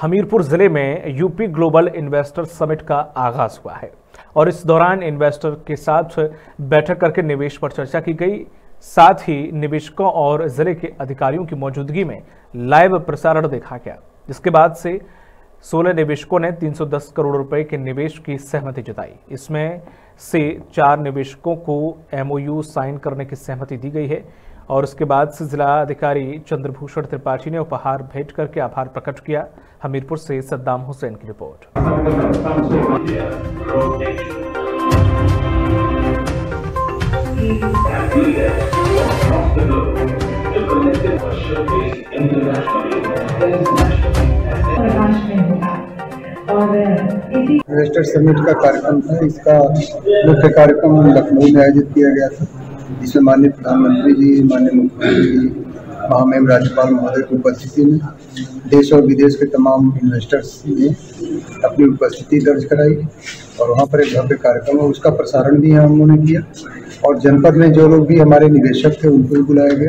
हमीरपुर जिले में UP global investor summit का आगाज हुआ है और इस दौरान इन्वेस्टर के साथ बैठक करके निवेश पर चर्चा की गई। साथ ही निवेशकों और जिले के अधिकारियों की मौजूदगी में लाइव प्रसारण देखा गया, जिसके बाद से 16 निवेशकों ने 310 करोड़ रुपए के निवेश की सहमति जताई। इसमें से 4 निवेशकों को MOU साइन करने की सहमति दी गई है और उसके बाद से जिला अधिकारी चंद्रभूषण त्रिपाठी ने उपहार भेंट करके आभार प्रकट किया। हमीरपुर से सद्दाम हुसैन की रिपोर्ट। इन्वेस्टर समिट का कार्यक्रम था, इसका मुख्य कार्यक्रम लखनऊ में आयोजित किया गया था, जिसमें माननीय प्रधानमंत्री जी, माननीय मुख्यमंत्री जी, महामहिम राज्यपाल महोदय की उपस्थिति में देश और विदेश के तमाम इन्वेस्टर्स ने अपनी उपस्थिति दर्ज कराई और वहाँ पर एक भव्य कार्यक्रम उसका प्रसारण भी उन्होंने किया और जनपद में जो लोग भी हमारे निवेशक थे उनको भी बुलाया गया।